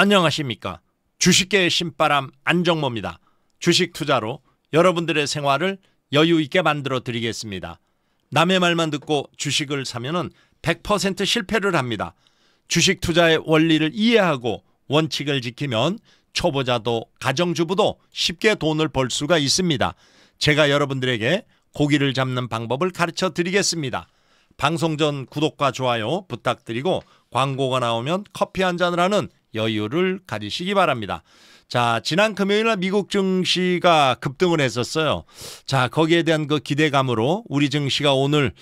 안녕하십니까. 주식계의 신바람 안정모입니다. 주식 투자로 여러분들의 생활을 여유있게 만들어 드리겠습니다. 남의 말만 듣고 주식을 사면은 100% 실패를 합니다. 주식 투자의 원리를 이해하고 원칙을 지키면 초보자도 가정주부도 쉽게 돈을 벌 수가 있습니다. 제가 여러분들에게 고기를 잡는 방법을 가르쳐 드리겠습니다. 방송 전 구독과 좋아요 부탁드리고 광고가 나오면 커피 한 잔을 하는 여유를 가지시기 바랍니다. 자, 지난 금요일날 미국 증시가 급등을 했었어요. 자, 거기에 대한 그 기대감으로 우리 증시가 오늘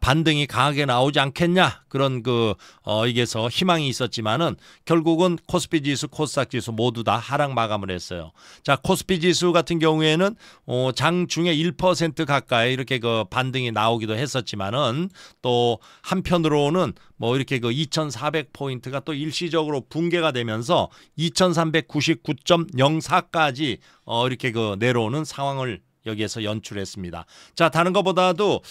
반등이 강하게 나오지 않겠냐 그런 이게서 희망이 있었지만은 결국은 코스피 지수, 코스닥 지수 모두 다 하락 마감을 했어요. 자, 코스피 지수 같은 경우에는 장중에 1% 가까이 이렇게 그 반등이 나오기도 했었지만은 또 한편으로는 뭐 이렇게 그 2,400포인트가 또 일시적으로 붕괴가 되면서 2,399.04까지 이렇게 그 내려오는 상황을 여기에서 연출했습니다. 자, 다른 것보다도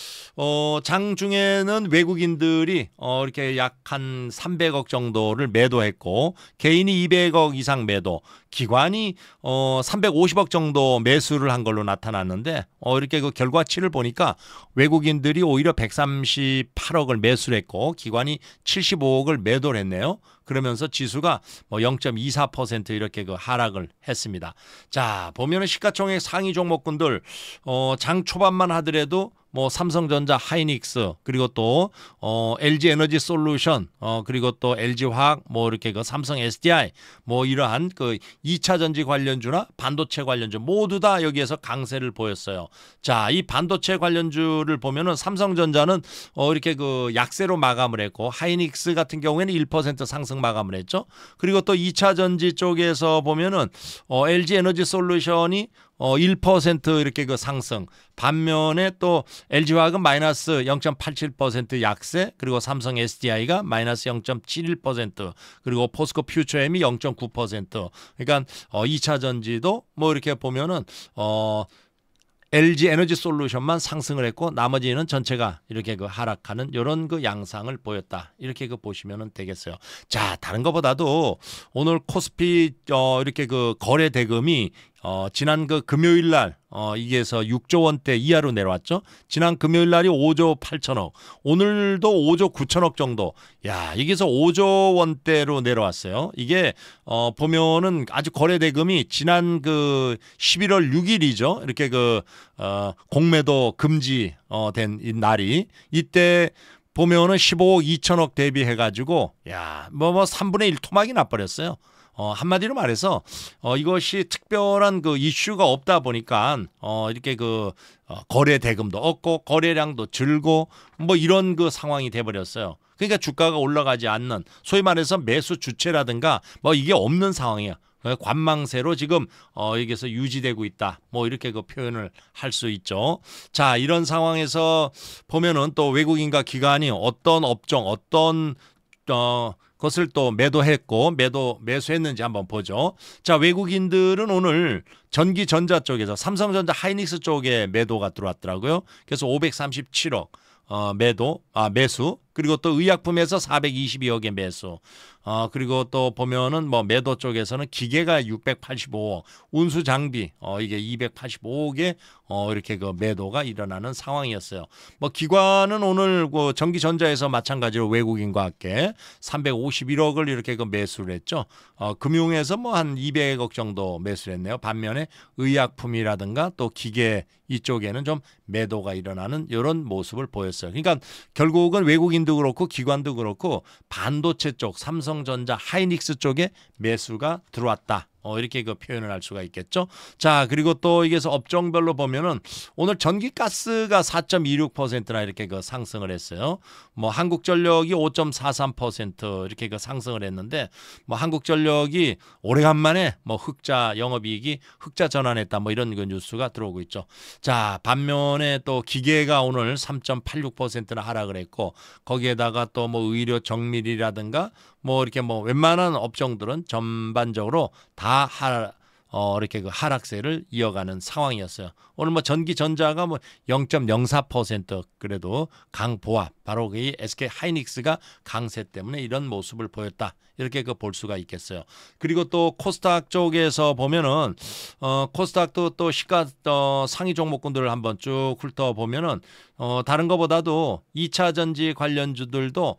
장중에는 외국인들이 이렇게 약 한 300억 정도를 매도했고 개인이 200억 이상 매도, 기관이 350억 정도 매수를 한 걸로 나타났는데 이렇게 그 결과치를 보니까 외국인들이 오히려 138억을 매수를 했고 기관이 75억을 매도를 했네요. 그러면서 지수가 뭐 0.24% 이렇게 그 하락을 했습니다. 자, 보면은 시가총액 상위 종목군들 장 초반만 하더라도 뭐 삼성전자, 하이닉스, 그리고 또 LG 에너지 솔루션, 그리고 또 LG 화학, 뭐 이렇게 그 삼성 SDI, 뭐 이러한 그 2차 전지 관련주나 반도체 관련주 모두 다 여기에서 강세를 보였어요. 자, 이 반도체 관련주를 보면은 삼성전자는 이렇게 그 약세로 마감을 했고 하이닉스 같은 경우에는 1% 상승 마감을 했죠. 그리고 또 2차 전지 쪽에서 보면은 LG 에너지 솔루션이 1% 이렇게 그 상승, 반면에 또 LG화학은 마이너스 0.87% 약세, 그리고 삼성 SDI가 마이너스 0.71%, 그리고 포스코 퓨처엠이 0.9%. 그러니까 2차 전지도 뭐 이렇게 보면은 LG 에너지 솔루션만 상승을 했고 나머지는 전체가 이렇게 그 하락하는 이런 그 양상을 보였다. 이렇게 그 보시면 되겠어요. 자, 다른 것보다도 오늘 코스피 이렇게 그 거래 대금이 지난 그 금요일 날 이게서 6조 원대 이하로 내려왔죠. 지난 금요일 날이 5조 8천억, 오늘도 5조 9천억 정도. 야, 이게서 5조 원대로 내려왔어요. 이게 보면은 아주 거래 대금이 지난 그 11월 6일이죠. 이렇게 그 공매도 금지 된 이 날이 이때 보면은 15억 2천억 대비해 가지고 야, 뭐 3분의 1 토막이 나버렸어요. 한마디로 말해서 이것이 특별한 그 이슈가 없다 보니까 이렇게 그 거래 대금도 없고 거래량도 줄고 뭐 이런 그 상황이 돼버렸어요. 그러니까 주가가 올라가지 않는, 소위 말해서 매수 주체라든가 뭐 이게 없는 상황이야. 관망세로 지금 여기서 유지되고 있다. 뭐 이렇게 그 표현을 할 수 있죠. 자, 이런 상황에서 보면은 또 외국인과 기관이 어떤 업종, 어떤 것을 또 매도했고 매수했는지 한번 보죠. 자, 외국인들은 오늘 전기전자 쪽에서 삼성전자, 하이닉스 쪽에 매도가 들어왔더라고요. 그래서 537억 매수, 그리고 또 의약품에서 422억의 매수, 그리고 또 보면은 뭐 매도 쪽에서는 기계가 685억, 운수 장비 이게 285억의 이렇게 그 매도가 일어나는 상황이었어요. 뭐 기관은 오늘 그 전기전자에서 마찬가지로 외국인과 함께 351억을 이렇게 그 매수를 했죠. 금융에서 뭐 한 200억 정도 매수를 했네요. 반면에 의약품이라든가 또 기계 이쪽에는 좀 매도가 일어나는 이런 모습을 보였어요. 그러니까 결국은 외국인도 그렇고 기관도 그렇고 반도체 쪽, 삼성전자, 하이닉스 쪽에 매수가 들어왔다. 이렇게 그 표현을 할 수가 있겠죠. 자, 그리고 또 이게서 업종별로 보면은 오늘 전기가스가 4.26%나 이렇게 그 상승을 했어요. 뭐 한국전력이 5.43% 이렇게 그 상승을 했는데 뭐 한국전력이 오래간만에 뭐 흑자 영업이익이 흑자 전환했다. 뭐 이런 그 뉴스가 들어오고 있죠. 자, 반면에 또 기계가 오늘 3.86%나 하락을 했고 거기에다가 또 뭐 의료 정밀이라든가 뭐 이렇게 뭐 웬만한 업종들은 전반적으로 다 이렇게 그 하락세를 이어가는 상황이었어요. 오늘 뭐 전기전자가 뭐 0.04% 그래도 강보합, 바로 그 SK 하이닉스가 강세 때문에 이런 모습을 보였다. 이렇게 그 볼 수가 있겠어요. 그리고 또 코스닥 쪽에서 보면은 코스닥도 또 시가 상위 종목군들을 한번 쭉 훑어보면은 다른 거보다도 2차 전지 관련주들도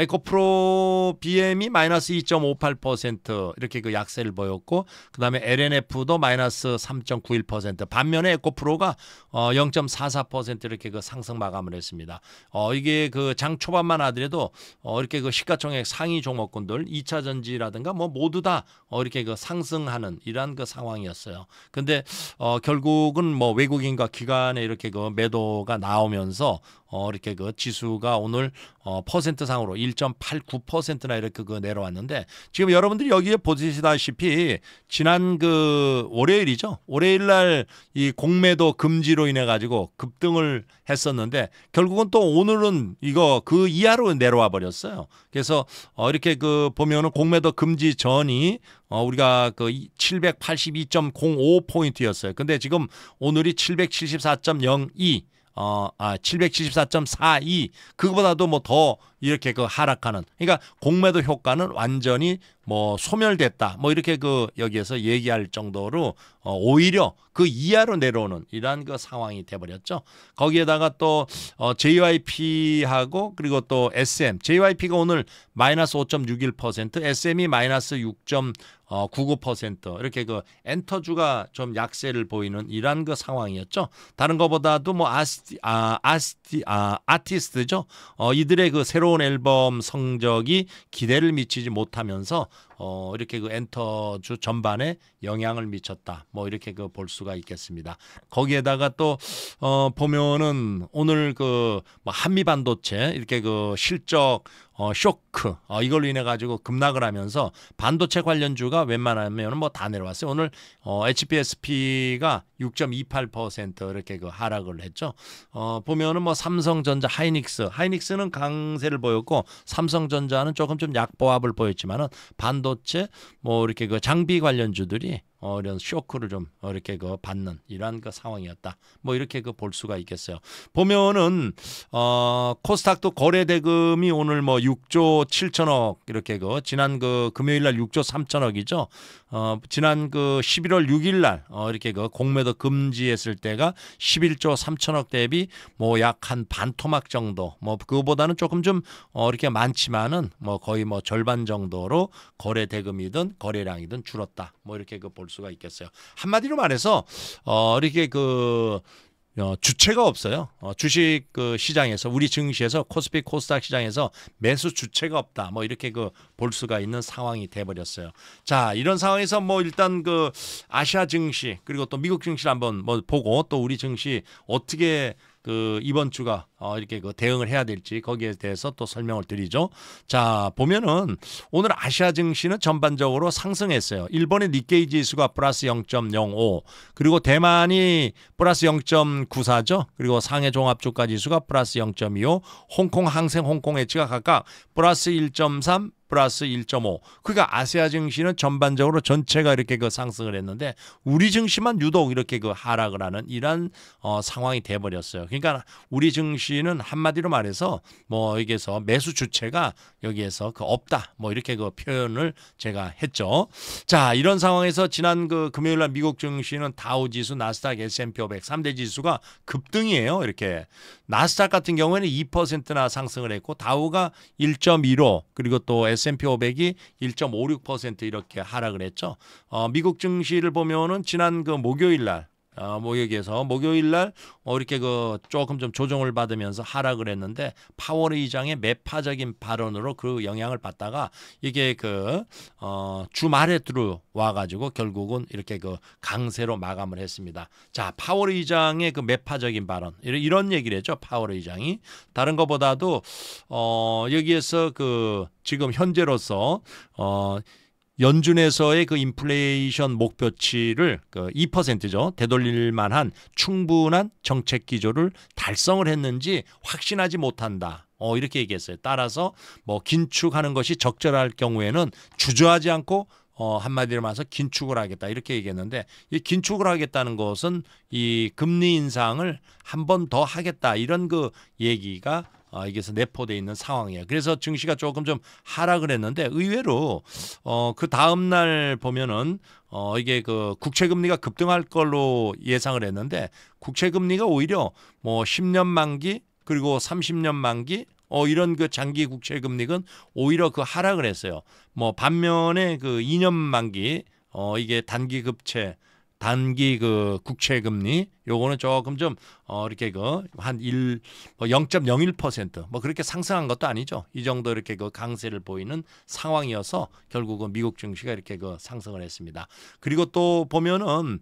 에코프로 BM이 마이너스 2.58% 이렇게 그 약세를 보였고, 그 다음에 LNF도 마이너스 3.91%, 반면에 에코프로가 0.44% 이렇게 그 상승 마감을 했습니다. 이게 그 장 초반만 하더라도 이렇게 그 시가총액 상위 종목군들 2차 전지라든가 뭐 모두 다 이렇게 그 상승하는 이러한 그 상황이었어요. 근데 결국은 뭐 외국인과 기관에 이렇게 그 매도가 나오면서 이렇게 그 지수가 오늘 퍼센트상으로 1.89%나 이렇게 그 내려왔는데, 지금 여러분들이 여기에 보시다시피 지난 그 월요일이죠. 월요일 날 이 공매도 금지로 인해 가지고 급등을 했었는데 결국은 또 오늘은 이거 그 이하로 내려와 버렸어요. 그래서 이렇게 그 보면은 공매도 금지 전이 우리가 그 782.05포인트였어요. 근데 지금 오늘이 774.02 774.42, 그거보다도 뭐 더 이렇게 그 하락하는, 그러니까 공매도 효과는 완전히 뭐 소멸됐다 뭐 이렇게 그 여기에서 얘기할 정도로 오히려 그 이하로 내려오는 이러한 그 상황이 돼버렸죠. 거기에다가 또 JYP하고 그리고 또 SM, JYP가 오늘 마이너스 5.61%, SM이 마이너스 6.99% 이렇게 그 엔터주가 좀 약세를 보이는 이러한 그 상황이었죠. 다른 것보다도 뭐 아티스트죠. 이들의 그 새로운 앨범 성적이 기대를 미치지 못하면서 이렇게 그 엔터주 전반에 영향을 미쳤다 뭐 이렇게 그 볼 수가 있겠습니다. 거기에다가 또 보면은 오늘 그 뭐 한미반도체 이렇게 그 실적 쇼크 이걸로 인해 가지고 급락을 하면서 반도체 관련주가 웬만하면 뭐 다 내려왔어요. 오늘 HPSP가 6.28% 이렇게 그 하락을 했죠. 보면은 뭐 삼성전자, 하이닉스는 강세를 보였고 삼성전자는 조금 좀 약보합을 보였지만은 반도체 뭐 이렇게 그 장비 관련주들이 이런 쇼크를 좀 이렇게 그 받는 이러한 그 상황이었다 뭐 이렇게 그 볼 수가 있겠어요. 보면은 코스닥도 거래 대금이 오늘 뭐 6조 7천억 이렇게 그 지난 그 금요일 날 6조 3천억이죠. 지난 그 11월 6일 날 이렇게 그 공매도 금지했을 때가 11조 3천억 대비 뭐 약 한 반토막 정도, 뭐 그거보다는 조금 좀 이렇게 많지만은 뭐 거의 뭐 절반 정도로 거래 대금이든 거래량이든 줄었다 뭐 이렇게 그 볼 수가 있겠어요. 한마디로 말해서 이렇게 그 주체가 없어요. 주식 그 시장에서, 우리 증시에서 코스피 코스닥 시장에서 매수 주체가 없다 뭐 이렇게 그 볼 수가 있는 상황이 돼버렸어요. 자, 이런 상황에서 뭐 일단 그 아시아 증시 그리고 또 미국 증시를 한번 뭐 보고 또 우리 증시 어떻게 그 이번 주가 이렇게 그 대응을 해야 될지 거기에 대해서 또 설명을 드리죠. 자, 보면은 오늘 아시아 증시는 전반적으로 상승했어요. 일본의 니케이 지수가 플러스 0.05, 그리고 대만이 플러스 0.94죠. 그리고 상해 종합주가 지수가 플러스 0.25, 홍콩항생, 홍콩H가 각각 플러스 1.3, 플러스 1.5. 그러니까 아시아 증시는 전반적으로 전체가 이렇게 그 상승을 했는데 우리 증시만 유독 이렇게 그 하락을 하는 이런 상황이 돼버렸어요. 그러니까 우리 증시는 한마디로 말해서 뭐 여기에서 매수 주체가 여기에서 그 없다 뭐 이렇게 그 표현을 제가 했죠. 자, 이런 상황에서 지난 그 금요일 날 미국 증시는 다우 지수, 나스닥, S&P 500 3대 지수가 급등이에요. 이렇게 나스닥 같은 경우에는 2%나 상승을 했고 다우가 1.15, 그리고 또 S&P 500이 1.56% 이렇게 하락을 했죠. 미국 증시를 보면은 지난 그 목요일 날 목요일날 이렇게 그 조금 좀 조정을 받으면서 하락을 했는데 파월 의장의 매파적인 발언으로 그 영향을 받다가 이게 그 주말에 들어와가지고 결국은 이렇게 그 강세로 마감을 했습니다. 자, 파월 의장의 그 매파적인 발언 이런 얘기를 했죠. 파월 의장이 다른 것보다도 여기에서 그 지금 현재로서 연준에서의 그 인플레이션 목표치를 그 2%죠. 되돌릴 만한 충분한 정책 기조를 달성을 했는지 확신하지 못한다. 이렇게 얘기했어요. 따라서 뭐 긴축하는 것이 적절할 경우에는 주저하지 않고 한마디로 말해서 긴축을 하겠다 이렇게 얘기했는데, 이 긴축을 하겠다는 것은 이 금리 인상을 한 번 더 하겠다 이런 그 얘기가 이게서 내포되어 있는 상황이에요. 그래서 증시가 조금 좀 하락을 했는데 의외로 그 다음날 보면은 이게 그 국채금리가 급등할 걸로 예상을 했는데 국채금리가 오히려 뭐 10년 만기 그리고 30년 만기 이런 그 장기 국채금리는 오히려 그 하락을 했어요. 뭐 반면에 그 2년 만기 이게 단기 그 국채금리 요거는 조금 좀 이렇게 그 한 0.01% 뭐 그렇게 상승한 것도 아니죠. 이 정도 이렇게 그 강세를 보이는 상황이어서 결국은 미국 증시가 이렇게 그 상승을 했습니다. 그리고 또 보면은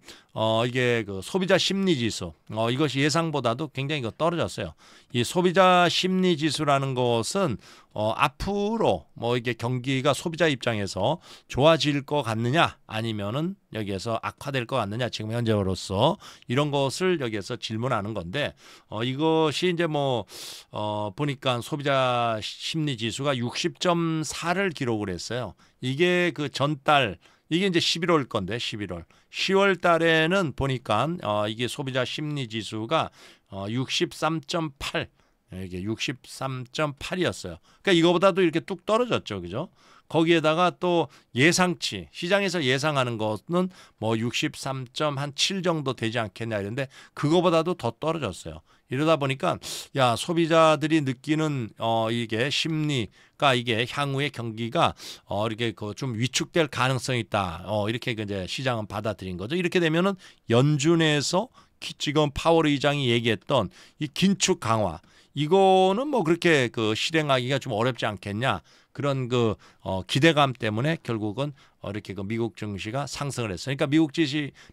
이게 그 소비자 심리 지수 이것이 예상보다도 굉장히 그 떨어졌어요. 이 소비자 심리 지수라는 것은 앞으로 뭐 이게 경기가 소비자 입장에서 좋아질 것 같느냐 아니면은 여기에서 악화될 것 같느냐 지금 현재로서 이런 것을 여기에서 질문하는 건데 이것이 이제 뭐 보니까 소비자 심리 지수가 60.4를 기록을 했어요. 이게 그 전달 이게 이제 11월 건데 10월 달에는 보니까 이게 소비자 심리 지수가 63.8 이게 63.8이었어요. 그러니까 이거보다도 이렇게 뚝 떨어졌죠, 그죠? 거기에다가 또 예상치 시장에서 예상하는 것은 뭐 63.7 정도 되지 않겠냐 이런데 그거보다도 더 떨어졌어요. 이러다 보니까 야 소비자들이 느끼는 이게 심리가 이게 향후의 경기가 이렇게 그 좀 위축될 가능성이 있다. 이렇게 이제 시장은 받아들인 거죠. 이렇게 되면은 연준에서 지금 파월 의장이 얘기했던 이 긴축 강화 이거는 뭐 그렇게 그 실행하기가 좀 어렵지 않겠냐. 그런 그 기대감 때문에 결국은 이렇게 그 미국 증시가 상승을 했어요. 그러니까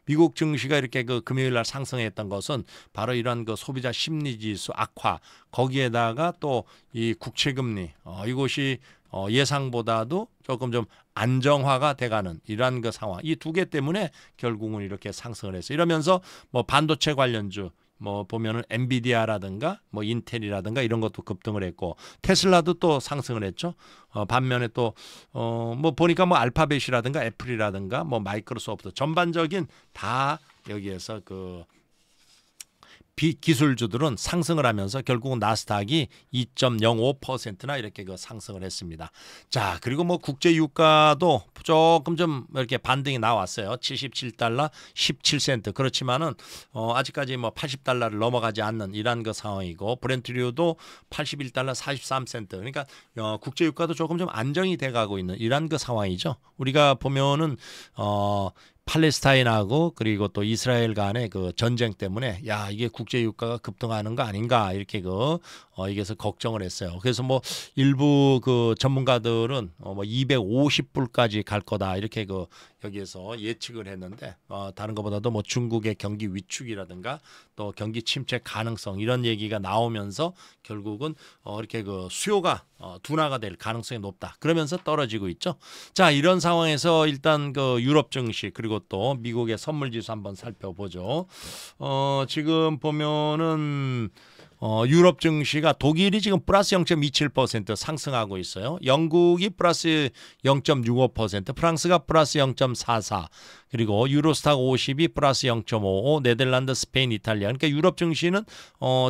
미국 증시가 이렇게 그 금요일 날 상승했던 것은 바로 이런 그 소비자 심리 지수 악화 거기에다가 또 이 국채 금리 이것이 예상보다도 조금 좀 안정화가 돼가는 이러한 그 상황 이 두 개 때문에 결국은 이렇게 상승을 했어요. 이러면서 뭐 반도체 관련주 뭐 보면은 엔비디아라든가 뭐 인텔이라든가 이런 것도 급등을 했고 테슬라도 또 상승을 했죠. 반면에 또 뭐 보니까 뭐 알파벳이라든가 애플이라든가 뭐 마이크로소프트 전반적인 다 여기에서 그 기술주들은 상승을 하면서 결국은 나스닥이 2.05%나 이렇게 그 상승을 했습니다. 자, 그리고 뭐 국제 유가도 조금 좀 이렇게 반등이 나왔어요. 77달러 17센트. 그렇지만은 아직까지 뭐 80달러를 넘어가지 않는 이런 그 상황이고 브렌트류도 81달러 43센트. 그러니까 국제 유가도 조금 좀 안정이 돼 가고 있는 이런 그 상황이죠. 우리가 보면은 팔레스타인하고 그리고 또 이스라엘 간의 그 전쟁 때문에 야 이게 국제 유가가 급등하는 거 아닌가 이렇게 그 이게서 걱정을 했어요. 그래서 뭐 일부 그 전문가들은 뭐 250불까지 갈 거다 이렇게 그 여기에서 예측을 했는데 다른 것보다도 뭐 중국의 경기 위축이라든가 또 경기 침체 가능성 이런 얘기가 나오면서 결국은 이렇게 그 수요가 둔화가 될 가능성이 높다. 그러면서 떨어지고 있죠. 자 이런 상황에서 일단 그 유럽 증시 그리고 또 미국의 선물지수 한번 살펴보죠. 지금 보면은 유럽 증시가 독일이 지금 플러스 0.27% 상승하고 있어요. 영국이 플러스 0.65%, 프랑스가 플러스 0.44, 그리고 유로스탁 50이 플러스 0.55, 네덜란드, 스페인, 이탈리아. 그러니까 유럽 증시는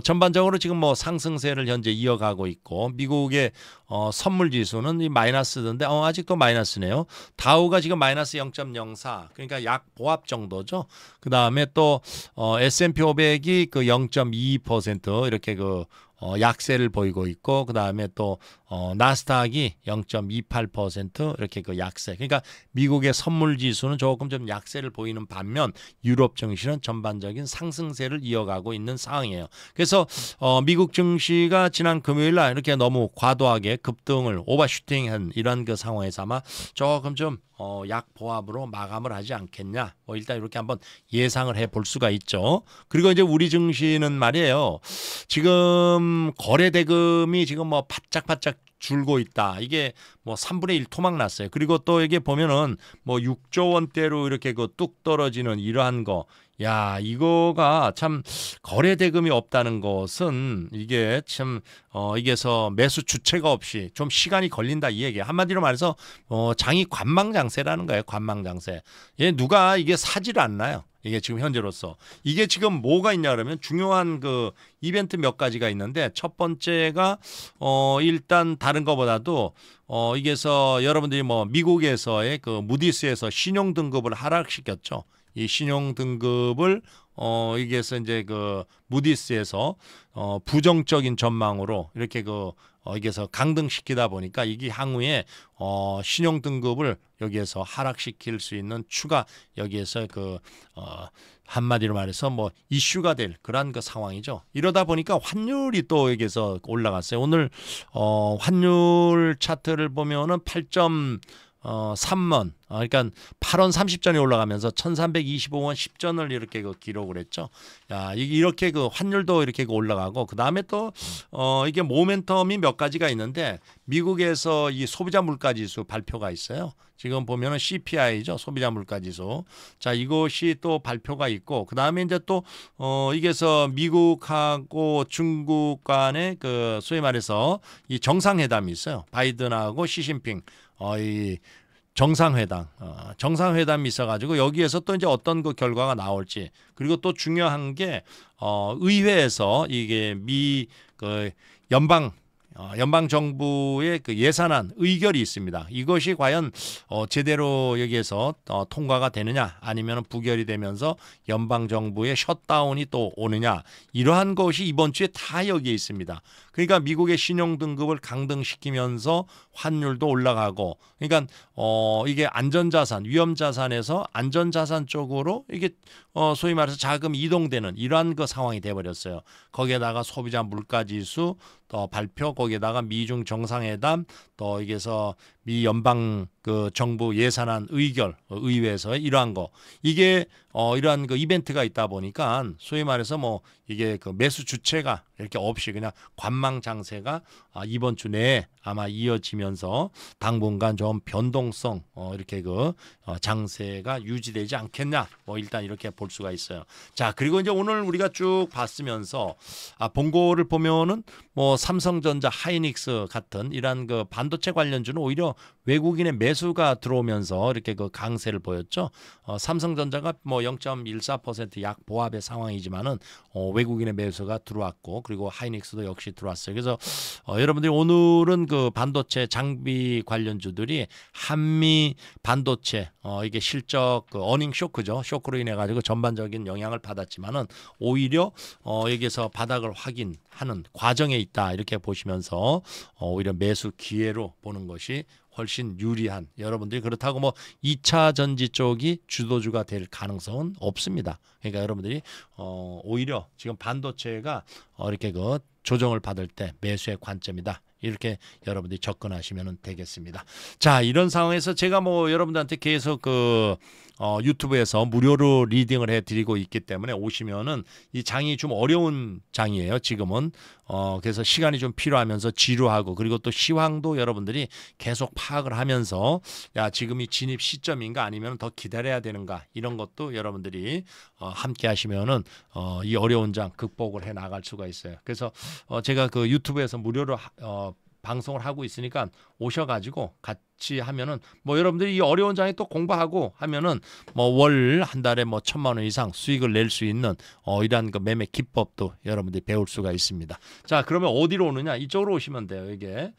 전반적으로 지금 뭐 상승세를 현재 이어가고 있고 미국의 선물 지수는 이 마이너스던데 아직도 마이너스네요. 다우가 지금 마이너스 0.04, 그러니까 약 보합 정도죠. 그 다음에 또 S&P 500이 그 0.22% 이렇게 그 약세를 보이고 있고 그 다음에 또 나스닥이 0.28% 이렇게 그 약세. 그러니까 미국의 선물지수는 조금 좀 약세를 보이는 반면 유럽 증시는 전반적인 상승세를 이어가고 있는 상황이에요. 그래서 미국 증시가 지난 금요일 날 이렇게 너무 과도하게 급등을 오버슈팅한 이런 그 상황에서 아마 조금 좀 약보합으로 마감을 하지 않겠냐. 뭐 일단 이렇게 한번 예상을 해볼 수가 있죠. 그리고 이제 우리 증시는 말이에요. 지금 거래대금이 지금 뭐 바짝바짝 줄고 있다. 이게 뭐 3분의 1 토막 났어요. 그리고 또 이게 보면은 뭐 6조 원대로 이렇게 그 뚝 떨어지는 이러한 거. 야, 이거가 참 거래 대금이 없다는 것은 이게 참 이게서 매수 주체가 없이 좀 시간이 걸린다 이 얘기. 한마디로 말해서 장이 관망 장세라는 거예요. 관망 장세. 얘 누가 이게 사질 않나요? 이게 지금 현재로서. 이게 지금 뭐가 있냐 그러면 중요한 그 이벤트 몇 가지가 있는데, 첫 번째가 일단 다른 거보다도 이게서 여러분들이 뭐 미국에서의 그 무디스에서 신용 등급을 하락시켰죠. 이 신용 등급을 이게서 이제 그 무디스에서 부정적인 전망으로 이렇게 그 여기에서 강등시키다 보니까 이게 향후에 신용 등급을 여기에서 하락시킬 수 있는 추가 여기에서 그 한마디로 말해서 뭐 이슈가 될 그런 그 상황이죠. 이러다 보니까 환율이 또 여기에서 올라갔어요. 오늘 환율 차트를 보면은 8.3원, 그러니까 8원 30전이 올라가면서 1325원 10전을 이렇게 그 기록을 했죠. 야, 이렇게 그 환율도 이렇게 그 올라가고, 그 다음에 또 이게 모멘텀이 몇 가지가 있는데, 미국에서 이 소비자 물가지수 발표가 있어요. 지금 보면은 CPI죠, 소비자 물가지수. 자, 이것이 또 발표가 있고, 그 다음에 이제 또 이게서 미국하고 중국 간의 그 소위 말해서 이 정상회담이 있어요. 바이든하고 시진핑. 이 정상회담이 있어가지고 여기에서 또 이제 어떤 그 결과가 나올지. 그리고 또 중요한 게 의회에서 이게 미 그 연방 정부의 그 예산안 의결이 있습니다. 이것이 과연 제대로 여기에서 통과가 되느냐, 아니면 부결이 되면서 연방 정부의 셧다운이 또 오느냐, 이러한 것이 이번 주에 다 여기에 있습니다. 그러니까 미국의 신용 등급을 강등시키면서 환율도 올라가고, 그러니까 이게 안전자산, 위험자산에서 안전자산 쪽으로 이게 소위 말해서 자금 이동되는 이러한 그 상황이 돼버렸어요. 거기에다가 소비자 물가지수 또 발표, 거기에다가 미중 정상회담, 또 여기에서 미 연방 그 정부 예산안 의결, 의회에서 이러한 거, 이게 이러한 그 이벤트가 있다 보니까 소위 말해서 뭐 이게 그 매수 주체가 이렇게 없이 그냥 관망 장세가 이번 주 내에 아마 이어지면서 당분간 좀 변동성 이렇게 그 장세가 유지되지 않겠냐, 뭐 일단 이렇게 볼 수가 있어요. 자, 그리고 이제 오늘 우리가 쭉 봤으면서 본고를 보면은 뭐 삼성전자, 하이닉스 같은 이러한 그 반도체 관련주는 오히려 외국인의 매수가 들어오면서 이렇게 그 강세를 보였죠. 삼성전자가 뭐 0.14% 약 보합의 상황이지만은 외국인의 매수가 들어왔고, 그리고 하이닉스도 역시 들어왔어요. 그래서 여러분들이 오늘은 그 반도체 장비 관련주들이 한미 반도체 이게 실적 그 어닝 쇼크죠. 쇼크로 인해 가지고 전반적인 영향을 받았지만은 오히려 여기에서 바닥을 확인하는 과정에 있다, 이렇게 보시면서 오히려 매수 기회로 보는 것이 훨씬 유리한, 여러분들이 그렇다고 뭐 2차 전지 쪽이 주도주가 될 가능성은 없습니다. 그러니까 여러분들이 오히려 지금 반도체가 이렇게 그 조정을 받을 때 매수의 관점이다, 이렇게 여러분들이 접근하시면 되겠습니다. 자, 이런 상황에서 제가 뭐 여러분들한테 계속 그 유튜브에서 무료로 리딩을 해드리고 있기 때문에 오시면은, 이 장이 좀 어려운 장이에요 지금은. 그래서 시간이 좀 필요하면서 지루하고, 그리고 또 시황도 여러분들이 계속 파악을 하면서, 야, 지금이 진입 시점인가 아니면 더 기다려야 되는가, 이런 것도 여러분들이 함께 하시면은 이 어려운 장 극복을 해 나갈 수가 있어요. 그래서 제가 그 유튜브에서 무료로 방송을 하고 있으니까 오셔가지고 같이 하면은, 뭐 여러분들이 이 어려운 장에 또 공부하고 하면은 뭐 월 한 달에 뭐 1000만 원 이상 수익을 낼 수 있는 이러한 그 매매 기법도 여러분들이 배울 수가 있습니다. 자, 그러면 어디로 오느냐, 이쪽으로 오시면 돼요. 이게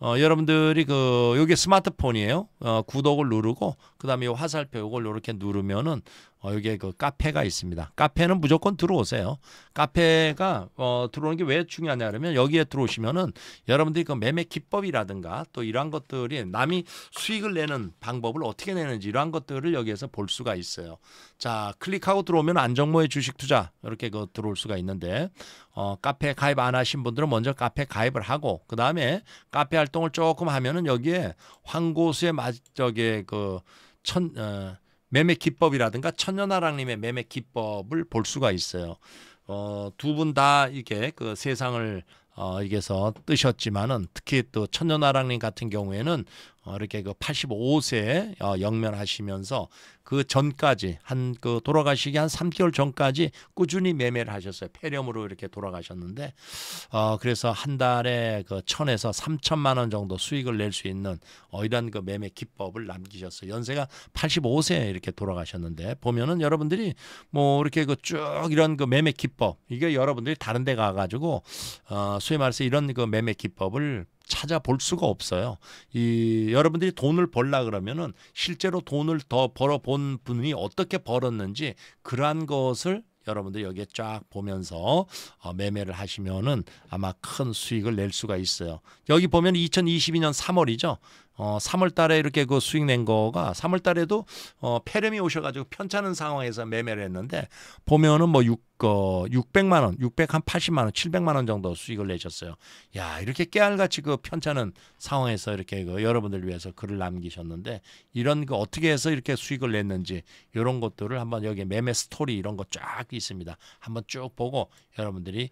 여러분들이 그 여기 스마트폰이에요. 구독을 누르고, 그 다음에 화살표 이걸 이렇게 누르면은 여기에 그 카페가 있습니다. 카페는 무조건 들어오세요. 카페가 들어오는 게 왜 중요하냐 그러면, 여기에 들어오시면은 여러분들이 그 매매 기법이라든가 또 이러한 것들이 남이 수익을 내는 방법을 어떻게 내는지, 이러한 것들을 여기에서 볼 수가 있어요. 자, 클릭하고 들어오면 안정모의 주식 투자 이렇게 그 들어올 수가 있는데, 카페 가입 안 하신 분들은 먼저 카페 가입을 하고, 그 다음에 카페 활동을 조금 하면은 여기에 황고수의 마적의 그 매매 기법이라든가 천연아랑님의 매매 기법을 볼 수가 있어요. 두 분 다 이게 그 세상을 이게서 뜨셨지만은, 특히 또 천연아랑님 같은 경우에는 이렇게 그 85세에 영면하시면서 그 전까지 한 그 돌아가시기 한 3개월 전까지 꾸준히 매매를 하셨어요. 폐렴으로 이렇게 돌아가셨는데 그래서 한 달에 그 1,000에서 3,000만 원 정도 수익을 낼 수 있는 이런 그 매매 기법을 남기셨어요. 연세가 85세에 이렇게 돌아가셨는데 보면은 여러분들이 뭐 이렇게 그 쭉 이런 그 매매 기법 이게 여러분들이 다른 데 가가지고 소위 말해서 이런 그 매매 기법을 찾아볼 수가 없어요. 이 여러분들이 돈을 벌라 그러면은 실제로 돈을 더 벌어본 분이 어떻게 벌었는지 그러한 것을 여러분들 여기에 쫙 보면서 매매를 하시면은 아마 큰 수익을 낼 수가 있어요. 여기 보면 2022년 3월이죠. 3월 달에 이렇게 그 수익 낸 거가 3월 달에도 폐렴이 오셔가지고 편찮은 상황에서 매매를 했는데 보면은 뭐 600만 원, 680만 원, 700만 원 정도 수익을 내셨어요. 야, 이렇게 깨알같이 그 편찮은 상황에서 이렇게 그 여러분들 위해서 글을 남기셨는데 이런 그 어떻게 해서 이렇게 수익을 냈는지 이런 것들을 한번 여기 매매 스토리 이런 거 쫙 있습니다. 한번 쭉 보고 여러분들이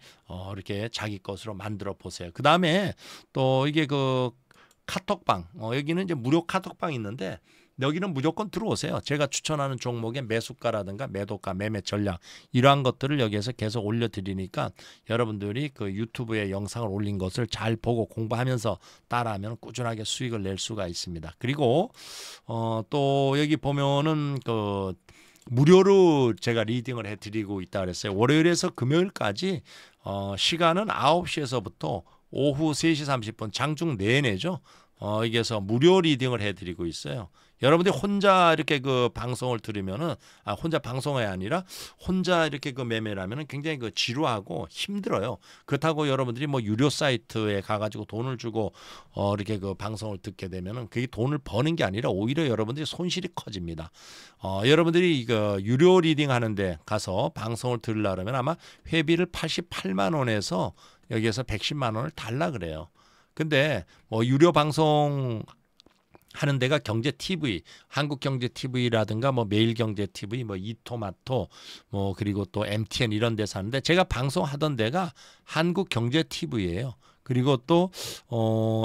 이렇게 자기 것으로 만들어 보세요. 그 다음에 또 이게 그 카톡방 여기는 이제 무료 카톡방 있는데 여기는 무조건 들어오세요. 제가 추천하는 종목의 매수가라든가 매도가, 매매 전략 이러한 것들을 여기에서 계속 올려드리니까 여러분들이 그 유튜브에 영상을 올린 것을 잘 보고 공부하면서 따라하면 꾸준하게 수익을 낼 수가 있습니다. 그리고 또 여기 보면은 그 무료로 제가 리딩을 해드리고 있다 그랬어요. 월요일에서 금요일까지 시간은 9시에서부터 오후 3시 30분 장중 내내죠. 여기에서 무료 리딩을 해드리고 있어요. 여러분들이 혼자 이렇게 그 방송을 들으면은 혼자 방송이 아니라 혼자 이렇게 그 매매를 하면은 굉장히 그 지루하고 힘들어요. 그렇다고 여러분들이 뭐 유료 사이트에 가가지고 돈을 주고 이렇게 그 방송을 듣게 되면은 그게 돈을 버는 게 아니라 오히려 여러분들이 손실이 커집니다. 여러분들이 그 유료 리딩 하는데 가서 방송을 들으려면 아마 회비를 88만 원에서 여기에서 110만 원을 달라 그래요. 근데 뭐 유료 방송 하는 데가 경제 TV, 한국 경제 TV라든가 뭐 매일 경제 TV, 뭐 이토마토, 뭐 그리고 또 MTN 이런 데서 하는데 제가 방송하던 데가 한국 경제 TV예요. 그리고 또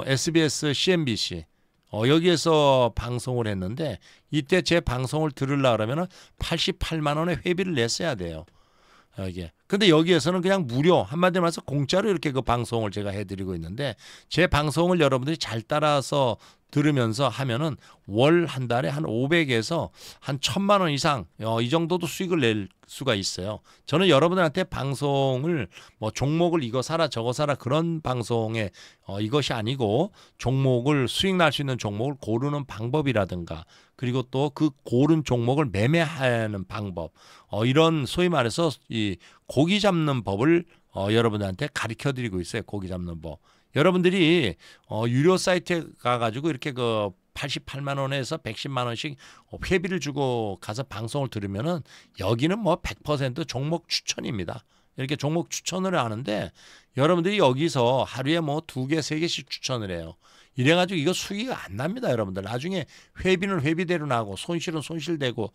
SBS, CNBC 여기에서 방송을 했는데 이때 제 방송을 들으려고 그러면은 88만 원의 회비를 냈어야 돼요. 이게. 근데 여기에서는 그냥 무료 한마디로 해서 공짜로 이렇게 그 방송을 제가 해드리고 있는데 제 방송을 여러분들이 잘 따라서 들으면서 하면은 월 한 달에 한 500에서 한 1,000만 원 이상 이 정도도 수익을 낼 수가 있어요. 저는 여러분들한테 방송을 뭐 종목을 이거 사라 저거 사라 그런 방송에 이것이 아니고 종목을 수익 날 수 있는 종목을 고르는 방법이라든가 그리고 또 그 고른 종목을 매매하는 방법 이런 소위 말해서 이 고기 잡는 법을 여러분들한테 가르쳐드리고 있어요. 고기 잡는 법. 여러분들이 유료 사이트에 가가지고 이렇게 그 88만 원에서 110만 원씩 회비를 주고 가서 방송을 들으면은 여기는 뭐 100% 종목 추천입니다. 이렇게 종목 추천을 하는데 여러분들이 여기서 하루에 뭐 2개, 3개씩 추천을 해요. 이래가지고 이거 수익이 안 납니다. 여러분들 나중에 회비는 회비대로 나고 손실은 손실되고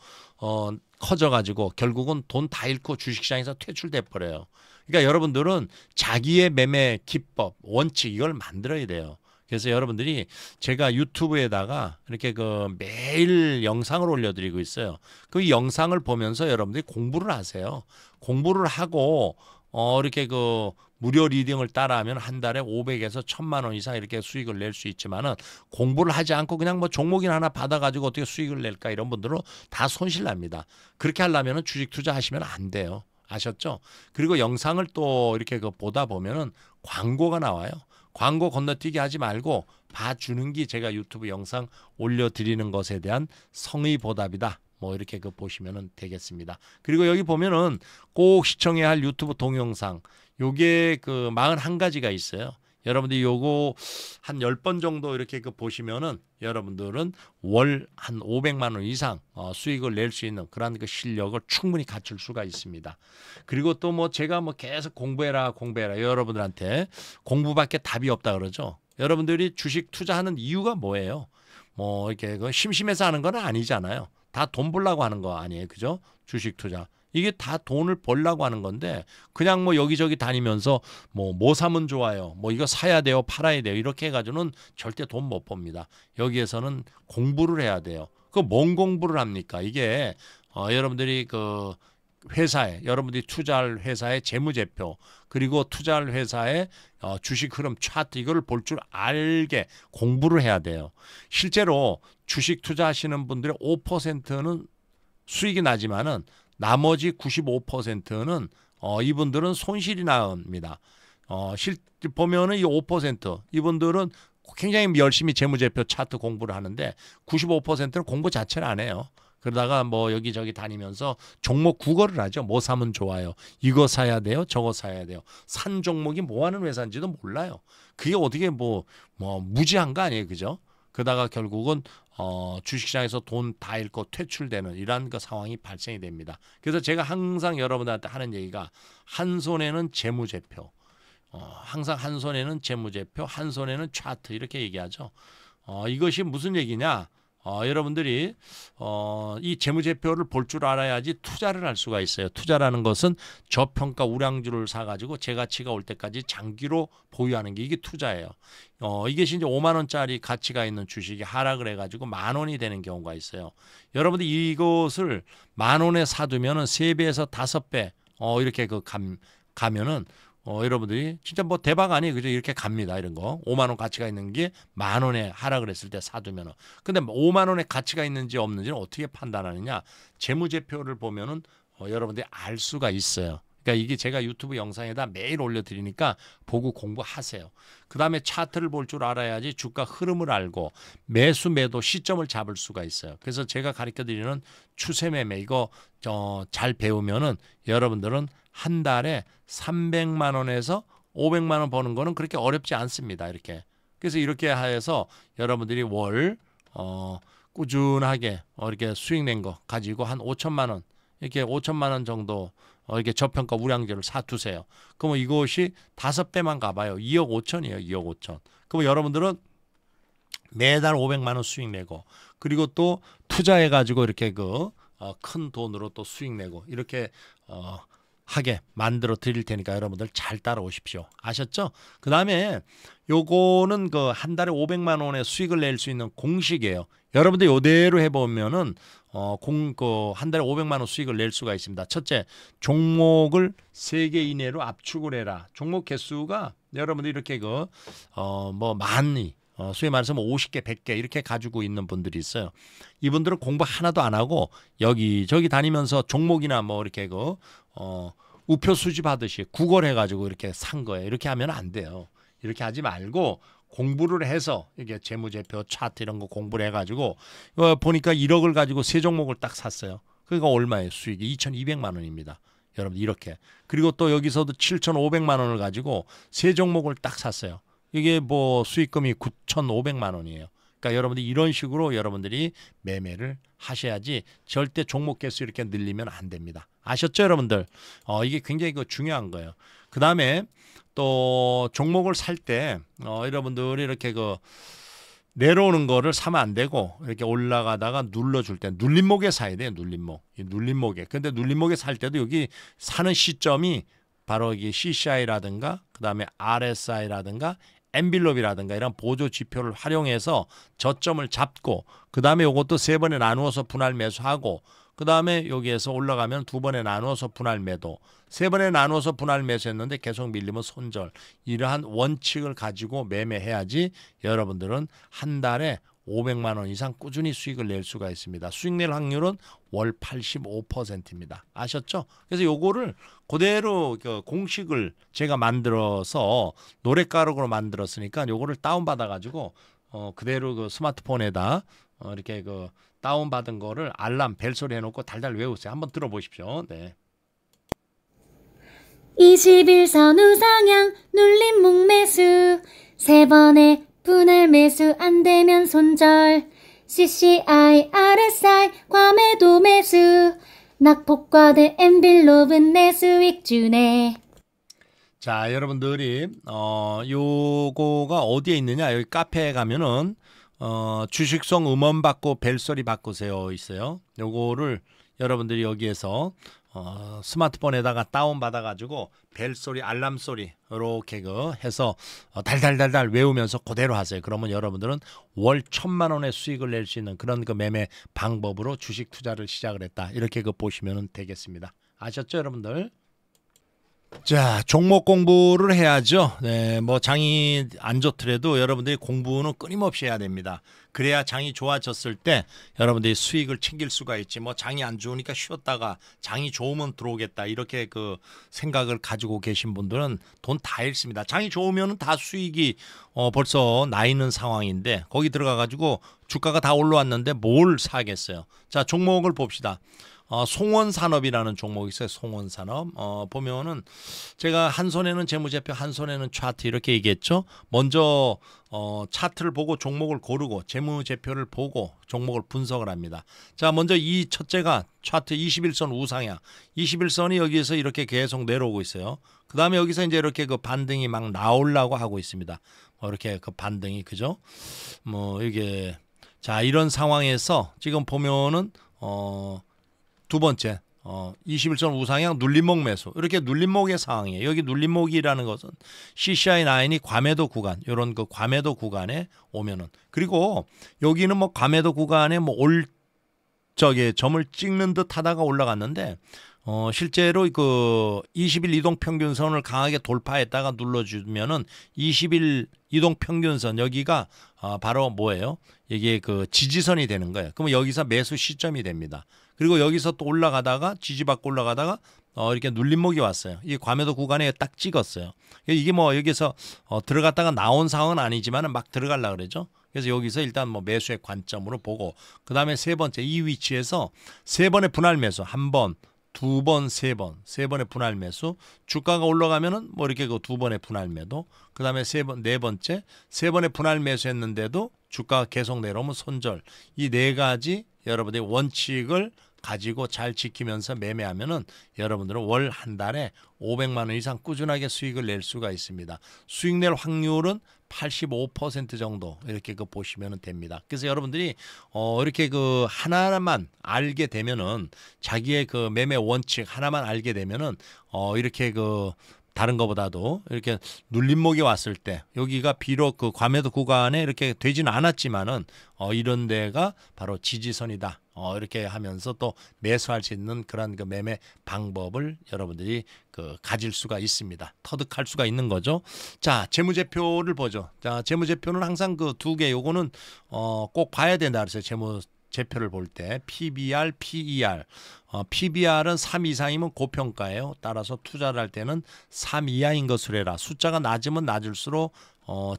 커져가지고 결국은 돈 다 잃고 주식시장에서 퇴출돼 버려요. 그러니까 여러분들은 자기의 매매 기법, 원칙 이걸 만들어야 돼요. 그래서 여러분들이 제가 유튜브에다가 이렇게 그 매일 영상을 올려드리고 있어요. 그 영상을 보면서 여러분들이 공부를 하세요. 공부를 하고 이렇게 그 무료 리딩을 따라하면 한 달에 500에서 1,000만 원 이상 이렇게 수익을 낼 수 있지만은 공부를 하지 않고 그냥 뭐 종목이나 하나 받아가지고 어떻게 수익을 낼까 이런 분들은 다 손실 납니다. 그렇게 하려면은 주식 투자하시면 안 돼요. 아셨죠? 그리고 영상을 또 이렇게 그 보다 보면은 광고가 나와요. 광고 건너뛰기 하지 말고 봐주는 게 제가 유튜브 영상 올려드리는 것에 대한 성의 보답이다. 뭐 이렇게 그 보시면 되겠습니다. 그리고 여기 보면은 꼭 시청해야 할 유튜브 동영상 요게 그 41가지가 있어요. 여러분들이 요거 한 10번 정도 이렇게 그 보시면은 여러분들은 월 한 500만 원 이상 수익을 낼 수 있는 그런 그 실력을 충분히 갖출 수가 있습니다. 그리고 또 뭐 제가 뭐 계속 공부해라 여러분들한테 공부밖에 답이 없다 그러죠. 여러분들이 주식 투자하는 이유가 뭐예요? 뭐 이렇게 그 심심해서 하는 건 아니잖아요. 다 돈 벌려고 하는 거 아니에요. 그죠? 주식 투자. 이게 다 돈을 벌려고 하는 건데 그냥 뭐 여기저기 다니면서 뭐 사면 좋아요, 뭐 이거 사야 돼요, 팔아야 돼요 이렇게 해가지고는 절대 돈 못 법니다. 여기에서는 공부를 해야 돼요. 그 뭔 공부를 합니까? 이게 여러분들이 그 회사에 여러분들이 투자할 회사의 재무제표 그리고 투자할 회사의 주식 흐름 차트 이걸 볼 줄 알게 공부를 해야 돼요. 실제로 주식 투자하시는 분들의 5%는 수익이 나지만은 나머지 95%는 이분들은 손실이 납니다. 보면은 이 5% 이분들은 굉장히 열심히 재무제표 차트 공부를 하는데 95%는 공부 자체를 안 해요. 그러다가 뭐 여기저기 다니면서 종목 구걸을 하죠. 뭐 사면 좋아요. 이거 사야 돼요. 저거 사야 돼요. 산 종목이 뭐 하는 회사인지도 몰라요. 그게 어떻게 뭐 무지한 거 아니에요. 그죠? 그러다가 결국은 주식시장에서 돈 다 잃고 퇴출되는 이러한 그 상황이 발생이 됩니다. 그래서 제가 항상 여러분들한테 하는 얘기가 한 손에는 재무제표, 항상 한 손에는 재무제표, 한 손에는 차트 이렇게 얘기하죠. 이것이 무슨 얘기냐? 여러분들이 이 재무제표를 볼 줄 알아야지 투자를 할 수가 있어요. 투자라는 것은 저평가 우량주를 사가지고 제 가치가 올 때까지 장기로 보유하는 게 이게 투자예요. 이것이 이제 5만 원짜리 가치가 있는 주식이 하락을 해가지고 10,000원이 되는 경우가 있어요. 여러분들 이것을 10,000원에 사두면은 3배에서 5배 이렇게 가면은 여러분들이 진짜 뭐 대박 아니에요. 그죠? 이렇게 갑니다. 이런 거. 5만 원 가치가 있는 게 10,000원에 하락을 했을 때 사두면은. 근데 5만 원에 가치가 있는지 없는지는 어떻게 판단하느냐? 재무제표를 보면은 여러분들이 알 수가 있어요. 그러니까 이게 제가 유튜브 영상에다 매일 올려드리니까 보고 공부하세요. 그 다음에 차트를 볼 줄 알아야지 주가 흐름을 알고 매수 매도 시점을 잡을 수가 있어요. 그래서 제가 가르쳐드리는 추세 매매 이거 잘 배우면은 여러분들은 한 달에 300만 원에서 500만 원 버는 거는 그렇게 어렵지 않습니다. 이렇게. 그래서 이렇게 해서 여러분들이 월 꾸준하게 이렇게 수익 낸 거 가지고 한 5천만 원 이렇게 5천만 원 정도 이렇게 저평가 우량주를 사두세요. 그러면 이것이 5배만 가봐요. 2억 5천이에요. 2억 5천. 그럼 여러분들은 매달 500만 원 수익 내고 그리고 또 투자해가지고 이렇게 그 큰 돈으로 또 수익 내고 이렇게 하게 만들어 드릴 테니까 여러분들 잘 따라오십시오. 아셨죠? 그 다음에 요거는 그 한 달에 500만 원의 수익을 낼 수 있는 공식이에요. 여러분들 요대로 해보면은 한 달에 500만 원 수익을 낼 수가 있습니다. 첫째, 종목을 3개 이내로 압축을 해라. 종목 개수가 여러분들 이렇게 그 많이 소위 말해서 50개, 100개 이렇게 가지고 있는 분들이 있어요. 이분들은 공부 하나도 안 하고 여기저기 다니면서 종목이나 뭐 이렇게 그 우표 수집하듯이 구걸해가지고 이렇게 산 거예요. 이렇게 하면 안 돼요. 이렇게 하지 말고 공부를 해서 이게 재무제표, 차트 이런 거 공부를 해가지고 보니까 1억을 가지고 3종목을 딱 샀어요. 그러니까 얼마예요? 수익이 2,200만 원입니다. 여러분 이렇게. 그리고 또 여기서도 7,500만 원을 가지고 3종목을 딱 샀어요. 이게 수익금이 9,500만 원이에요. 그러니까 여러분들이 이런 식으로 여러분들이 매매를 하셔야지 절대 종목 개수 이렇게 늘리면 안 됩니다. 아셨죠, 여러분들? 이게 굉장히 중요한 거예요. 그 다음에 또 종목을 살 때 여러분들이 이렇게 내려오는 거를 사면 안 되고 이렇게 올라가다가 눌러줄 때 눌림목에 사야 돼요. 눌림목. 이 눌림목에. 근데 눌림목에 살 때도 여기 사는 시점이 바로 이게 CCI라든가 그다음에 RSI라든가 엔빌롭이라든가 이런 보조 지표를 활용해서 저점을 잡고 그다음에 이것도 3번에 나누어서 분할 매수하고 그다음에 여기에서 올라가면 2번에 나누어서 분할 매도 3번에 나누어서 분할 매수했는데 계속 밀리면 손절 이러한 원칙을 가지고 매매해야지 여러분들은 한 달에 500만 원 이상 꾸준히 수익을 낼 수가 있습니다. 수익 낼 확률은 월 85%입니다. 아셨죠? 그래서 요거를 그대로 공식을 제가 만들어서 노랫가락으로 만들었으니까 요거를 다운받아가지고 그대로 스마트폰에다 이렇게 다운받은 거를 알람 벨소리 해놓고 달달 외우세요. 한번 들어보십시오. 네. 21선 우상향 눌림목 매수 3번에 분할 매수 안되면 손절 CCI, RSI, 과매도 매수 낙폭과대 엔빌롭은 내 수익 주네. 자, 여러분들이 요거가 어디에 있느냐? 여기 카페에 가면은 주식성 음원 받고 벨소리 바꾸세요 있어요. 요거를 여러분들이 여기에서 스마트폰에다가 다운받아가지고 벨소리 알람소리 이렇게 해서 달달달달 외우면서 그대로 하세요. 그러면 여러분들은 월 1,000만 원의 수익을 낼 수 있는 그런 매매 방법으로 주식 투자를 시작을 했다. 이렇게 보시면 되겠습니다. 아셨죠 여러분들? 자, 종목 공부를 해야죠. 네, 뭐 장이 안 좋더라도 여러분들이 공부는 끊임없이 해야 됩니다. 그래야 장이 좋아졌을 때 여러분들이 수익을 챙길 수가 있지. 뭐 장이 안 좋으니까 쉬었다가 장이 좋으면 들어오겠다. 이렇게 생각을 가지고 계신 분들은 돈 다 잃습니다. 장이 좋으면 다 수익이 벌써 나 있는 상황인데 거기 들어가가지고 주가가 다 올라왔는데 뭘 사겠어요. 자, 종목을 봅시다. 송원산업이라는 종목이 있어요. 송원산업. 보면은 제가 한 손에는 재무제표, 한 손에는 차트 이렇게 얘기했죠. 먼저 차트를 보고 종목을 고르고 재무제표를 보고 종목을 분석을 합니다. 자, 먼저 이 첫째가 차트 21선 우상향. 21선이 여기에서 이렇게 계속 내려오고 있어요. 그 다음에 여기서 이제 이렇게 반등이 막 나오려고 하고 있습니다. 이렇게 반등이, 그죠? 뭐 이게, 자, 이런 상황에서 지금 보면은 두 번째 21선 우상향 눌림목 매수, 이렇게 눌림목의 상황이에요. 여기 눌림목이라는 것은 CCI 라인이 과매도 구간, 이런 과매도 구간에 오면은, 그리고 여기는 뭐 과매도 구간에 뭐 올 적에 점을 찍는 듯 하다가 올라갔는데 실제로 20일 이동평균선을 강하게 돌파했다가 눌러주면은 20일 이동평균선 여기가 바로 뭐예요? 이게 지지선이 되는 거예요. 그러면 여기서 매수 시점이 됩니다. 그리고 여기서 또 올라가다가 지지받고 올라가다가 이렇게 눌림목이 왔어요. 이 과매도 구간에 딱 찍었어요. 이게 뭐 여기서 들어갔다가 나온 상황은 아니지만 막 들어가려고 그러죠. 그래서 여기서 일단 뭐 매수의 관점으로 보고, 그 다음에 세 번째 이 위치에서 세 번의 분할 매수, 한 번, 두 번, 세 번의 분할 매수, 주가가 올라가면은 뭐 이렇게 두 번의 분할 매도, 그 다음에 네 번째 세 번의 분할 매수 했는데도 주가가 계속 내려오면 손절. 이 네 가지 여러분들의 원칙을 가지고 잘 지키면서 매매하면은 여러분들은 월 한 달에 500만 원 이상 꾸준하게 수익을 낼 수가 있습니다. 수익 낼 확률은 85% 정도 이렇게 보시면 됩니다. 그래서 여러분들이 이렇게 하나만 알게 되면은, 자기의 매매 원칙 하나만 알게 되면은 이렇게 다른 것보다도 이렇게 눌림목이 왔을 때 여기가 비록 과매도 구간에 이렇게 되지는 않았지만은 이런 데가 바로 지지선이다. 이렇게 하면서 또 매수할 수 있는 그런 매매 방법을 여러분들이 가질 수가 있습니다. 터득할 수가 있는 거죠. 자, 재무제표를 보죠. 자, 재무제표는 항상 두 개, 요거는 꼭 봐야 된다 그랬어요. 재무제표를 볼 때 PBR, PER. PBR은 3 이상이면 고평가예요. 따라서 투자를 할 때는 3 이하인 것으로 해라. 숫자가 낮으면 낮을수록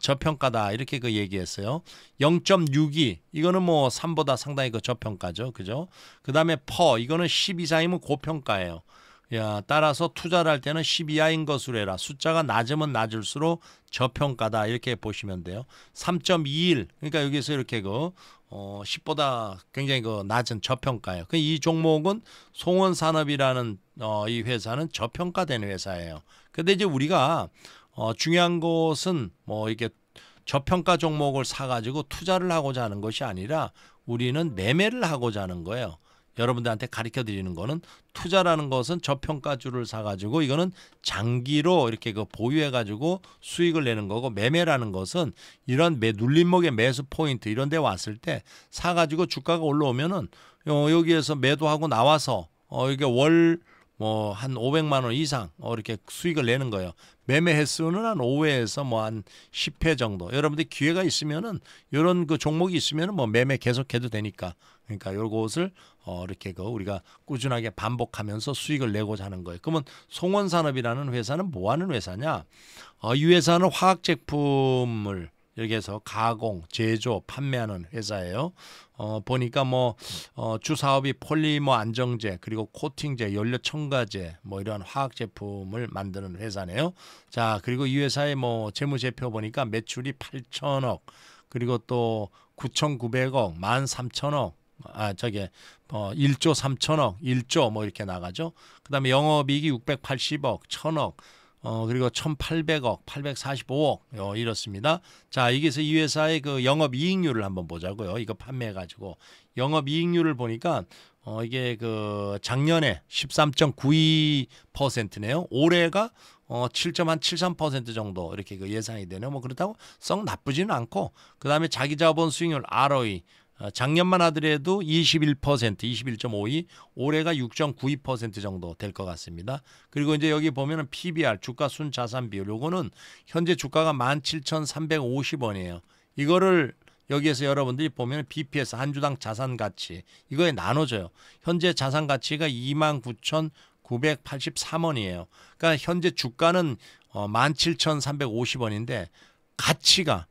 저평가다. 이렇게 얘기했어요. 0.62. 이거는 뭐 3보다 상당히 저평가죠. 그죠? 그다음에 per. 이거는 10 이상이면 고평가예요. 야, 따라서 투자를 할 때는 10 이하인 것으로 해라. 숫자가 낮으면 낮을수록 저평가다. 이렇게 보시면 돼요. 3.21. 그러니까 여기서 이렇게 10보다 굉장히 낮은 저평가예요. 이 종목은 송원산업이라는 이 회사는 저평가된 회사예요. 근데 이제 우리가 중요한 것은 뭐 이렇게 저평가 종목을 사가지고 투자를 하고자 하는 것이 아니라 우리는 매매를 하고자 하는 거예요. 여러분들한테 가르쳐 드리는 거는, 투자라는 것은 저평가주를 사가지고 이거는 장기로 이렇게 보유해가지고 수익을 내는 거고, 매매라는 것은 이런 눌림목의 매수 포인트 이런 데 왔을 때 사가지고 주가가 올라오면은 여기에서 매도하고 나와서 이게 월 뭐 한 500만 원 이상 이렇게 수익을 내는 거예요. 매매 횟수는 한 5회에서 뭐 한 10회 정도. 여러분들 기회가 있으면은 이런 종목이 있으면은 뭐 매매 계속해도 되니까. 그러니까 요것을 이렇게 우리가 꾸준하게 반복하면서 수익을 내고자 하는 거예요. 그러면 송원산업이라는 회사는 뭐 하는 회사냐? 이 회사는 화학 제품을 이렇게 해서 가공, 제조, 판매하는 회사예요. 보니까 뭐 주사업이 폴리머 안정제, 그리고 코팅제, 연료 첨가제 뭐 이런 화학 제품을 만드는 회사네요. 자, 그리고 이 회사의 뭐 재무제표 보니까 매출이 8,000억, 그리고 또 9,900억, 13,000억, 1조 3,000억, 1조 뭐 이렇게 나가죠. 그 다음에 영업이익이 680억, 1,000억, 그리고 1,800억, 845억 이렇습니다. 자, 여기서 이 회사의 그 영업이익률을 한번 보자고요. 이거 판매해가지고 영업이익률을 보니까 이게 그 작년에 13.92%네요. 올해가 7.73% 정도 이렇게 그 예상이 되네요. 뭐 그렇다고 썩 나쁘지는 않고, 그 다음에 자기자본 수익률 ROE 작년만 하더라도 21.52%, 올해가 6.92% 정도 될 것 같습니다. 그리고 이제 여기 보면은 PBR 주가 순 자산 비율, 요거는 현재 주가가 17,350원이에요. 이거를 여기에서 여러분들이 보면 BPS 한 주당 자산 가치 이거에 나눠줘요. 현재 자산 가치가 29,983원이에요. 그러니까 현재 주가는 17,350원인데 가치가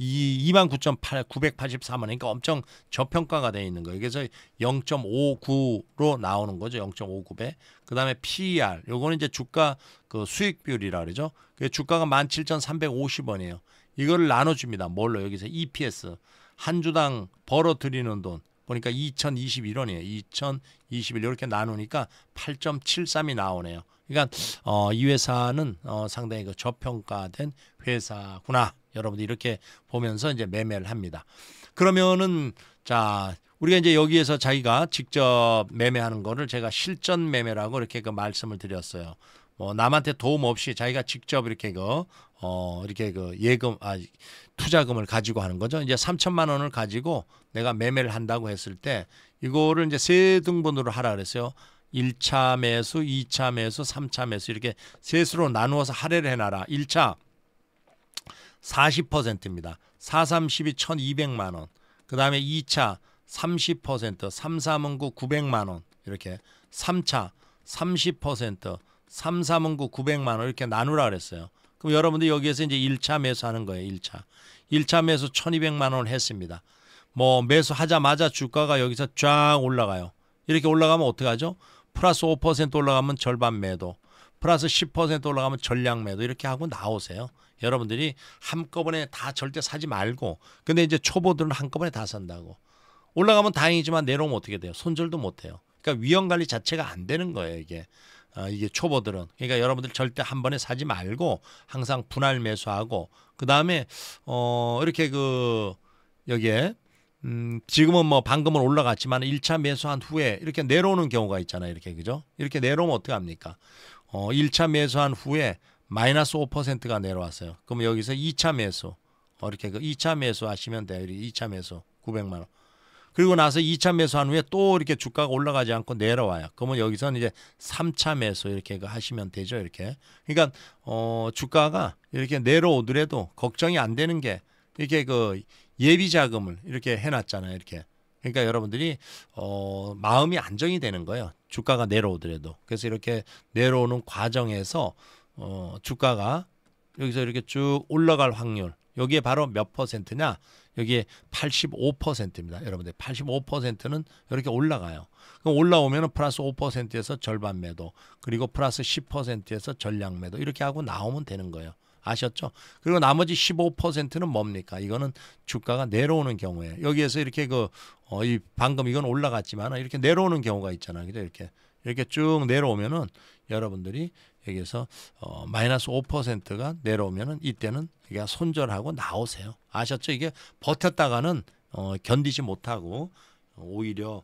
29,983원, 그러니까 엄청 저평가가 되어 있는 거예요. 그래서 0.59로 나오는 거죠. 0.59배. 그 다음에 PER, 요거는 이제 주가 그 수익 비율이라 그러죠. 주가가 17,350원이에요. 이거를 나눠줍니다. 뭘로? 여기서 EPS, 한 주당 벌어들이는 돈 보니까 2021원이에요. 2021 이렇게 나누니까 8.73이 나오네요. 그러니까 이 회사는 상당히 그 저평가된 회사구나. 여러분들 이렇게 보면서 이제 매매를 합니다. 그러면은 자, 우리가 이제 여기에서 자기가 직접 매매하는 거를 제가 실전 매매라고 이렇게 그 말씀을 드렸어요. 남한테 도움 없이 자기가 직접 이렇게 그 이렇게 그 투자금을 가지고 하는 거죠. 이제 3,000만 원을 가지고 내가 매매를 한다고 했을 때 이거를 이제 세 등분으로 하라 그랬어요. 1차 매수, 2차 매수, 3차 매수 이렇게 셋으로 나누어서 할애를 해놔라. 1차 40%입니다. 432 1,200만 원. 그 다음에 2차 30%, 339 900만 원 이렇게. 3차 30%, 339 900만 원 이렇게 나누라 그랬어요. 그럼 여러분들 여기에서 이제 1차 매수하는 거예요. 1차 매수 1,200만 원을 했습니다. 뭐 매수하자마자 주가가 여기서 쫙 올라가요. 이렇게 올라가면 어떻게 하죠? 플러스 5% 올라가면 절반 매도, 플러스 10% 올라가면 전량 매도 이렇게 하고 나오세요. 여러분들이 한꺼번에 다 절대 사지 말고, 근데 이제 초보들은 한꺼번에 다 산다고. 올라가면 다행이지만 내려오면 어떻게 돼요? 손절도 못해요. 그러니까 위험관리 자체가 안 되는 거예요, 이게. 이게 초보들은. 그러니까 여러분들 절대 한 번에 사지 말고 항상 분할 매수하고, 그 다음에 이렇게 그 여기에 지금은 뭐 방금은 올라갔지만 1차 매수한 후에 이렇게 내려오는 경우가 있잖아요. 이렇게, 그죠? 이렇게 내려오면 어떻게 합니까? 1차 매수한 후에 마이너스 5%가 내려왔어요. 그럼 여기서 2차 매수, 이렇게 그 2차 매수 하시면 돼요. 2차 매수 900만 원. 그리고 나서 2차 매수한 후에 또 이렇게 주가가 올라가지 않고 내려와요. 그러면 여기서는 이제 3차 매수 이렇게 하시면 되죠. 이렇게. 그러니까 주가가 이렇게 내려오더라도 걱정이 안 되는 게, 이렇게 그 예비 자금을 이렇게 해놨잖아요. 이렇게. 그러니까 여러분들이 마음이 안정이 되는 거예요. 주가가 내려오더라도. 그래서 이렇게 내려오는 과정에서 주가가 여기서 이렇게 쭉 올라갈 확률. 여기에 바로 몇 퍼센트냐? 여기에 85%입니다. 여러분들 85%는 이렇게 올라가요. 그럼 올라오면 플러스 5%에서 절반 매도, 그리고 플러스 10%에서 전량 매도 이렇게 하고 나오면 되는 거예요. 아셨죠? 그리고 나머지 15%는 뭡니까? 이거는 주가가 내려오는 경우에, 여기에서 이렇게 그 방금 이건 올라갔지만 이렇게 내려오는 경우가 있잖아요. 그죠? 이렇게 쭉 내려오면은 여러분들이 여기에서 마이너스 5%가 내려오면은 이때는 그냥 손절하고 나오세요. 아셨죠? 이게 버텼다가는 견디지 못하고 오히려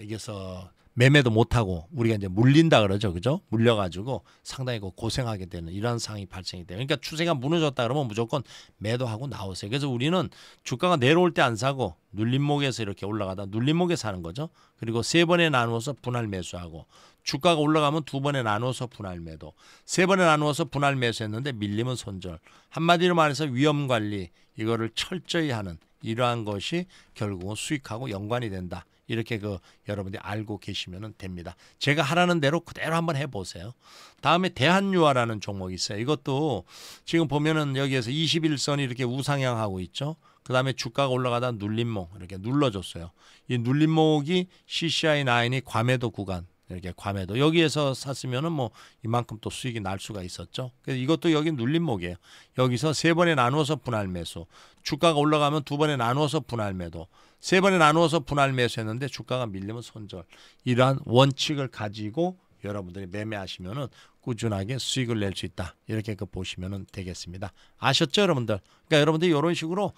여기서 매매도 못하고 우리가 이제 물린다 그러죠. 그죠? 물려가지고 상당히 고생하게 되는 이런 상황이 발생이 돼요. 그러니까 추세가 무너졌다 그러면 무조건 매도하고 나오세요. 그래서 우리는 주가가 내려올 때 안 사고 눌림목에서 이렇게 올라가다 눌림목에 사는 거죠. 그리고 3번에 나누어서 분할 매수하고, 주가가 올라가면 2번에 나누어서 분할 매도, 3번에 나누어서 분할 매수했는데 밀리면 손절. 한마디로 말해서 위험관리 이거를 철저히 하는 이러한 것이 결국은 수익하고 연관이 된다. 이렇게 여러분들이 알고 계시면 됩니다. 제가 하라는 대로 그대로 한번 해보세요. 다음에 대한유화라는 종목이 있어요. 이것도 지금 보면은 여기에서 21선이 이렇게 우상향하고 있죠. 그 다음에 주가가 올라가다 눌림목 이렇게 눌러줬어요. 이 눌림목이 CCI 9이 과매도 구간. 이렇게 과매도, 여기에서 샀으면은 뭐 이만큼 또 수익이 날 수가 있었죠. 그래서 이것도 여기 눌림목이에요. 여기서 3번에 나누어서 분할 매수, 주가가 올라가면 2번에 나누어서 분할 매도, 3번에 나누어서 분할 매수했는데 주가가 밀리면 손절. 이러한 원칙을 가지고 여러분들이 매매하시면은 꾸준하게 수익을 낼 수 있다. 이렇게 보시면 되겠습니다. 아셨죠, 여러분들? 그러니까 여러분들이 이런 식으로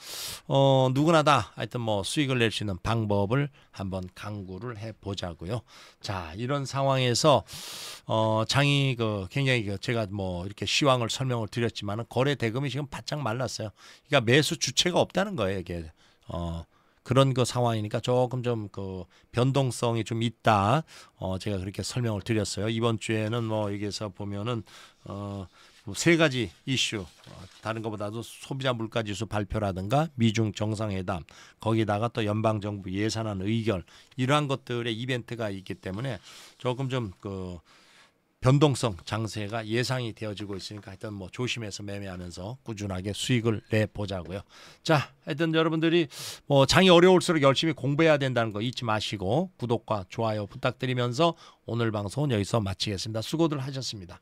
누구나 다 하여튼 뭐 수익을 낼 수 있는 방법을 한번 강구를 해보자고요. 자, 이런 상황에서 장이 굉장히 제가 뭐 이렇게 시황을 설명을 드렸지만 거래 대금이 지금 바짝 말랐어요. 그러니까 매수 주체가 없다는 거예요, 이게. 그런 상황이니까 조금 좀 변동성이 좀 있다. 제가 그렇게 설명을 드렸어요. 이번 주에는 뭐 여기서 보면은 세 가지 이슈, 다른 것보다도 소비자 물가지수 발표라든가 미중 정상회담, 거기다가 또 연방정부 예산안 의결, 이러한 것들의 이벤트가 있기 때문에 조금 좀 변동성 장세가 예상이 되어지고 있으니까 하여튼 뭐 조심해서 매매하면서 꾸준하게 수익을 내보자고요. 자, 하여튼 여러분들이 뭐 장이 어려울수록 열심히 공부해야 된다는 거 잊지 마시고 구독과 좋아요 부탁드리면서 오늘 방송은 여기서 마치겠습니다. 수고들 하셨습니다.